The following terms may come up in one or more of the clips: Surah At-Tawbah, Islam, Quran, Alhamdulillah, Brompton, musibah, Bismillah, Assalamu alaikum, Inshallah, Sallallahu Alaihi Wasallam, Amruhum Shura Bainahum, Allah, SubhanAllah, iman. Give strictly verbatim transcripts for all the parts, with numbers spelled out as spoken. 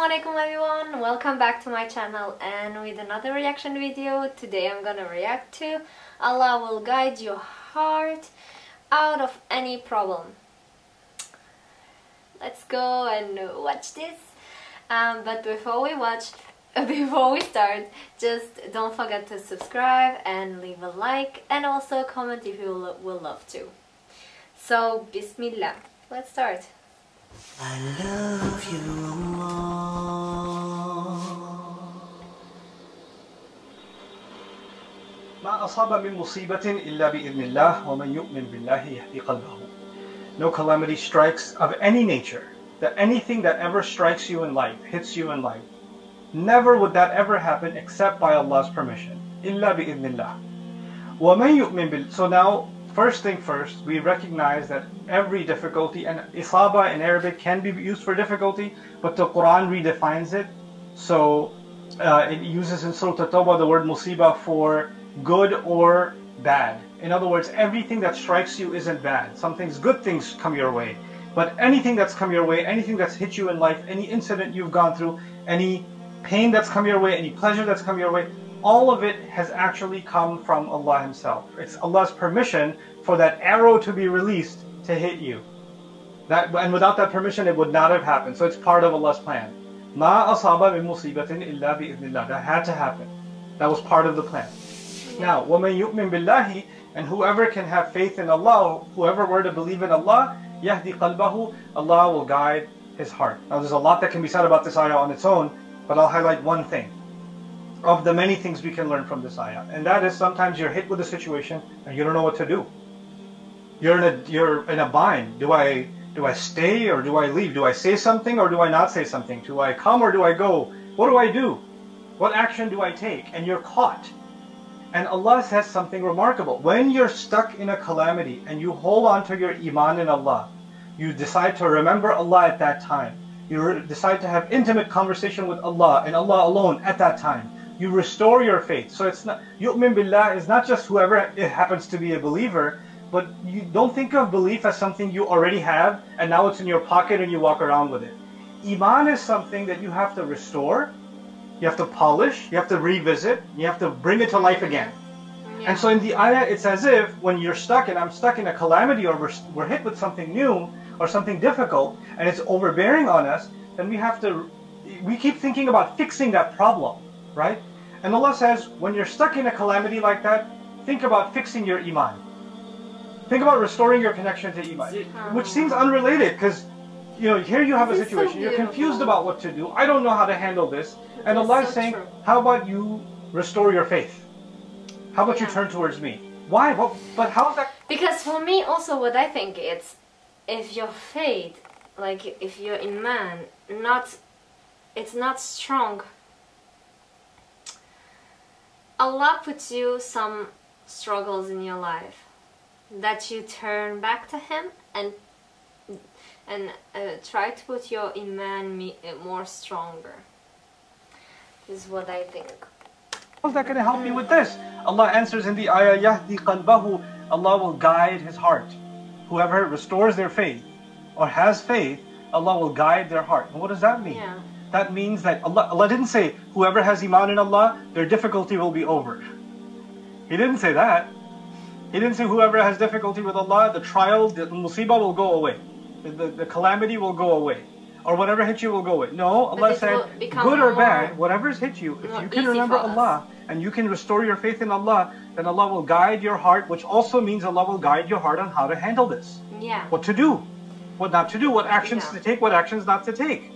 Assalamu alaikum everyone, welcome back to my channel and with another reaction video. Today I'm gonna react to Allah Will Guide Your Heart Out of Any Problem. Let's go and watch this. Um, but before we watch, before we start, just don't forget to subscribe and leave a like and also comment if you lo- will love to. So Bismillah, let's start. I love you, Allah. ما أصاب من مصيبة إلا بإذن الله ومن يؤمن بالله يهدي قلبه. No calamity strikes of any nature. That anything that ever strikes you in life, hits you in life, never would that ever happen except by Allah's permission. إلا بإذن الله. ومن يؤمن بال. So now, first thing first, we recognize that every difficulty, and isaba in Arabic can be used for difficulty, but the Quran redefines it. So uh, it uses in Surah At-Tawbah the word musibah for good or bad. In other words, everything that strikes you isn't bad. Some things, good things come your way. But anything that's come your way, anything that's hit you in life, any incident you've gone through, any pain that's come your way, any pleasure that's come your way, all of it has actually come from Allah Himself. It's Allah's permission for that arrow to be released to hit you. That, and without that permission, it would not have happened. So it's part of Allah's plan. Ma asaba min musibatin illa bi idhnillah. That had to happen. That was part of the plan. Now, وَمَنْ يُؤْمِن بِاللَّهِ, and whoever can have faith in Allah, whoever were to believe in Allah, يَهْدِي قَلْبَهُ, Allah will guide his heart. Now, there's a lot that can be said about this ayah on its own, but I'll highlight one thing of the many things we can learn from this ayah, and that is sometimes you're hit with a situation and you don't know what to do. You're in a you're in a bind. Do I do I stay or do I leave? Do I say something or do I not say something? Do I come or do I go? What do I do? What action do I take? And you're caught. And Allah says something remarkable. When you're stuck in a calamity and you hold on to your iman in Allah, you decide to remember Allah at that time. You decide to have intimate conversation with Allah and Allah alone at that time. You restore your faith. So it's not, yu'min billah is not just whoever it happens to be a believer, but you don't think of belief as something you already have and now it's in your pocket and you walk around with it. Iman is something that you have to restore, you have to polish, you have to revisit, you have to bring it to life again. Yeah. And so in the ayah, it's as if when you're stuck, and I'm stuck in a calamity or we're, we're hit with something new or something difficult and it's overbearing on us, then we have to, we keep thinking about fixing that problem, right? And Allah says, when you're stuck in a calamity like that, think about fixing your iman. Think about restoring your connection to iman, it, which seems unrelated because, you know, here you have a situation, you're confused about what to do. I don't know how to handle this. And Allah is saying, how about you restore your faith? How about you turn towards me? Why? But, but how is that? Because for me also what I think is, if your faith, like if your iman, not, it's not strong, Allah puts you some struggles in your life that you turn back to Him and and uh, try to put your iman more stronger. This is what I think. How's that going to help me with this? Allah answers in the ayah, Yahdi qalbahu, Allah will guide his heart. Whoever restores their faith or has faith, Allah will guide their heart. And what does that mean? Yeah. That means that Allah, Allah didn't say, whoever has iman in Allah, their difficulty will be over. He didn't say that. He didn't say whoever has difficulty with Allah, the trial, the musibah will go away. The, the, the calamity will go away. Or whatever hit you will go away. No, but Allah said, good or bad, whatever's hit you, if you can remember Allah and you can restore your faith in Allah, then Allah will guide your heart, which also means Allah will guide your heart on how to handle this. Yeah. What to do, what not to do, what actions yeah. to take, what actions not to take.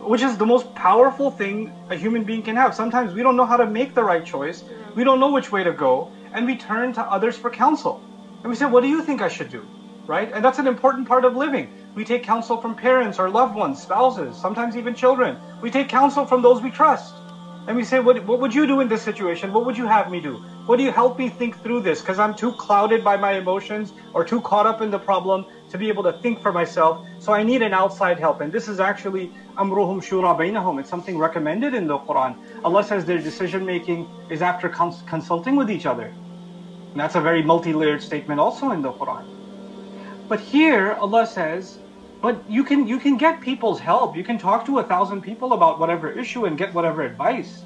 Which is the most powerful thing a human being can have. Sometimes we don't know how to make the right choice. Mm-hmm. We don't know which way to go. And we turn to others for counsel. And we say, what do you think I should do? Right? And that's an important part of living. We take counsel from parents or loved ones, spouses, sometimes even children. We take counsel from those we trust. And we say, what, what would you do in this situation? What would you have me do? What do you help me think through this? Because I'm too clouded by my emotions or too caught up in the problem to be able to think for myself. So I need an outside help. And this is actually Amruhum Shura Bainahum. It's something recommended in the Quran. Allah says their decision making is after cons consulting with each other. And that's a very multi-layered statement also in the Quran. But here Allah says, But you can you can get people's help. You can talk to a thousand people about whatever issue and get whatever advice.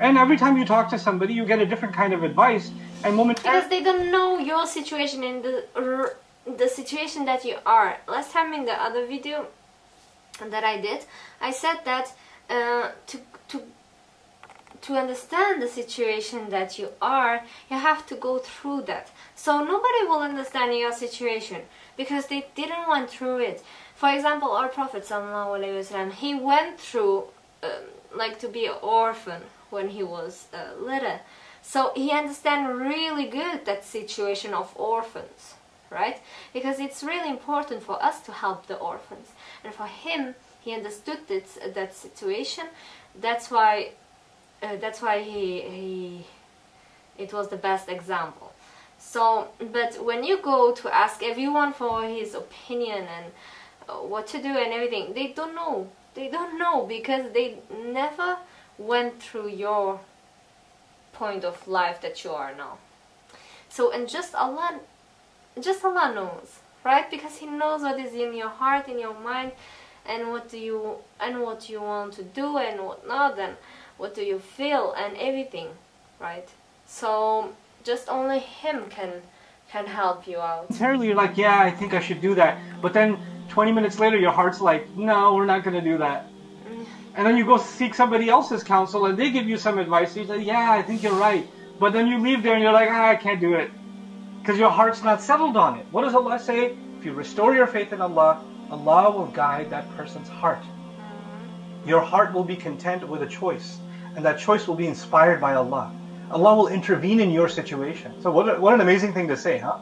And every time you talk to somebody, you get a different kind of advice. And momentarily, because they don't know your situation and the the situation that you are. Last time in the other video that I did, I said that uh, to to to understand the situation that you are, you have to go through that. So nobody will understand your situation because they didn't went through it. For example, our Prophet Sallallahu Alaihi Wasallam, he went through um, like to be an orphan when he was uh, little. So he understand really good that situation of orphans, right? Because it's really important for us to help the orphans. And for him, he understood that, that situation. That's why Uh, that's why he, he it was the best example. So, but when you go to ask everyone for his opinion and uh, what to do and everything, they don't know. They don't know because they never went through your point of life that you are now. So, and just Allah, just Allah knows, right? Because He knows what is in your heart, in your mind, and what do you and what you want to do and what not. And what do you feel and everything, right? So just only Him can can help you out. Entirely, you're like, yeah, I think I should do that. But then twenty minutes later, your heart's like, no, we're not gonna do that. And then you go seek somebody else's counsel, and they give you some advice. You say, yeah, I think you're right. But then you leave there, and you're like, ah, I can't do it, because your heart's not settled on it. What does Allah say? If you restore your faith in Allah, Allah will guide that person's heart. Your heart will be content with a choice. And that choice will be inspired by Allah. Allah will intervene in your situation. So what, a, what an amazing thing to say, huh?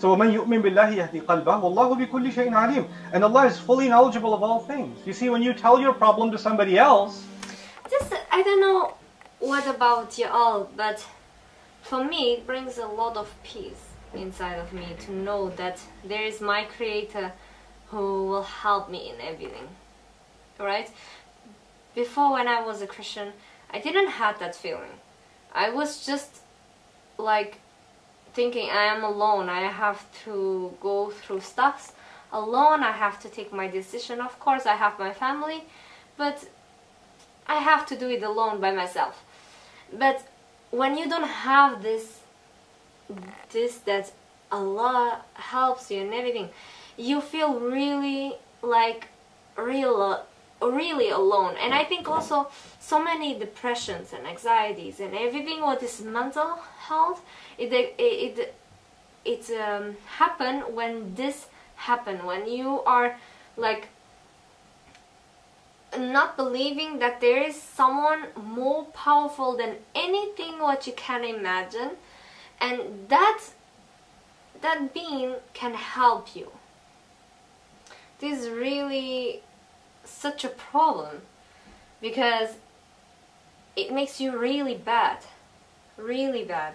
So وَمَنْ يُؤْمِن بِاللَّهِ يَهْدِي قَلْبَهُ وَاللَّهُ بِكُلِّ شَيْءٍ عَلِيمٌ. And Allah is fully knowledgeable of all things. You see, when you tell your problem to somebody else... Just, I don't know what about you all, but for me, it brings a lot of peace inside of me to know that there is my Creator who will help me in everything. Right? Before, when I was a Christian, I didn't have that feeling. I was just like thinking I am alone, I have to go through stuff alone, I have to take my decision. Of course I have my family, but I have to do it alone by myself. But when you don't have this, this that Allah helps you and everything, you feel really like real really alone. And I think also so many depressions and anxieties and everything what is mental health, it it it, it um, happen when this happen, when you are like not believing that there is someone more powerful than anything what you can imagine, and that that being can help you. This is really such a problem because it makes you really bad, really bad.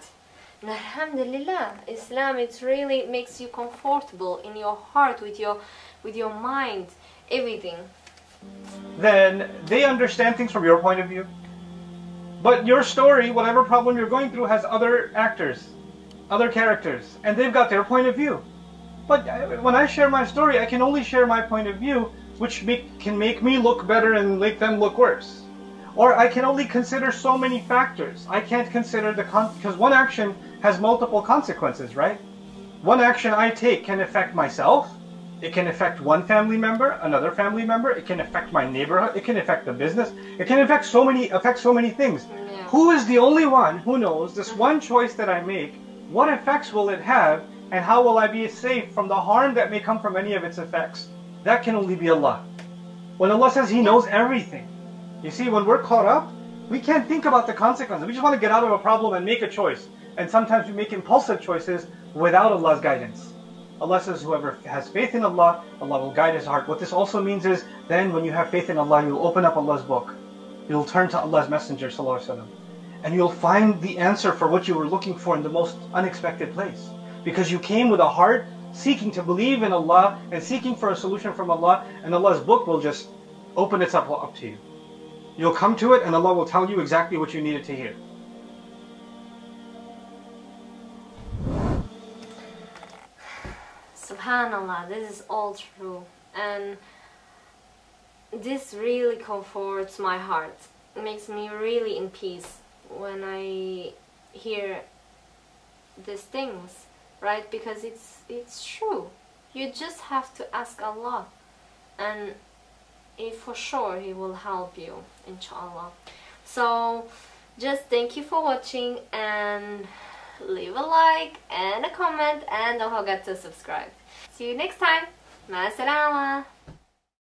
And alhamdulillah, Islam, it really makes you comfortable in your heart, with your with your mind, everything. Then they understand things from your point of view, but your story, whatever problem you're going through, has other actors, other characters, and they've got their point of view. But when I share my story, I can only share my point of view, which make, can make me look better and make them look worse. Or I can only consider so many factors. I can't consider the con- because one action has multiple consequences, right? One action I take can affect myself, it can affect one family member, another family member, it can affect my neighborhood, it can affect the business, it can affect so many, affect so many things. Yeah. Who is the only one who knows this one choice that I make, what effects will it have, and how will I be safe from the harm that may come from any of its effects? That can only be Allah. When Allah says He knows everything. You see, when we're caught up, we can't think about the consequences. We just want to get out of a problem and make a choice. And sometimes we make impulsive choices without Allah's guidance. Allah says whoever has faith in Allah, Allah will guide his heart. What this also means is, then when you have faith in Allah, you'll open up Allah's book. You'll turn to Allah's Messenger, Sallallahu Alaihi Wasallam. And you'll find the answer for what you were looking for in the most unexpected place. Because you came with a heart seeking to believe in Allah and seeking for a solution from Allah, and Allah's book will just open itself up to you. You'll come to it and Allah will tell you exactly what you needed to hear. SubhanAllah, this is all true. and this really comforts my heart. It makes me really in peace when I hear these things, right? Because it's it's true. You just have to ask Allah, and he, for sure he will help you, inshallah. So just thank you for watching, and leave a like and a comment, and don't forget to subscribe. See you next time. Ma salama.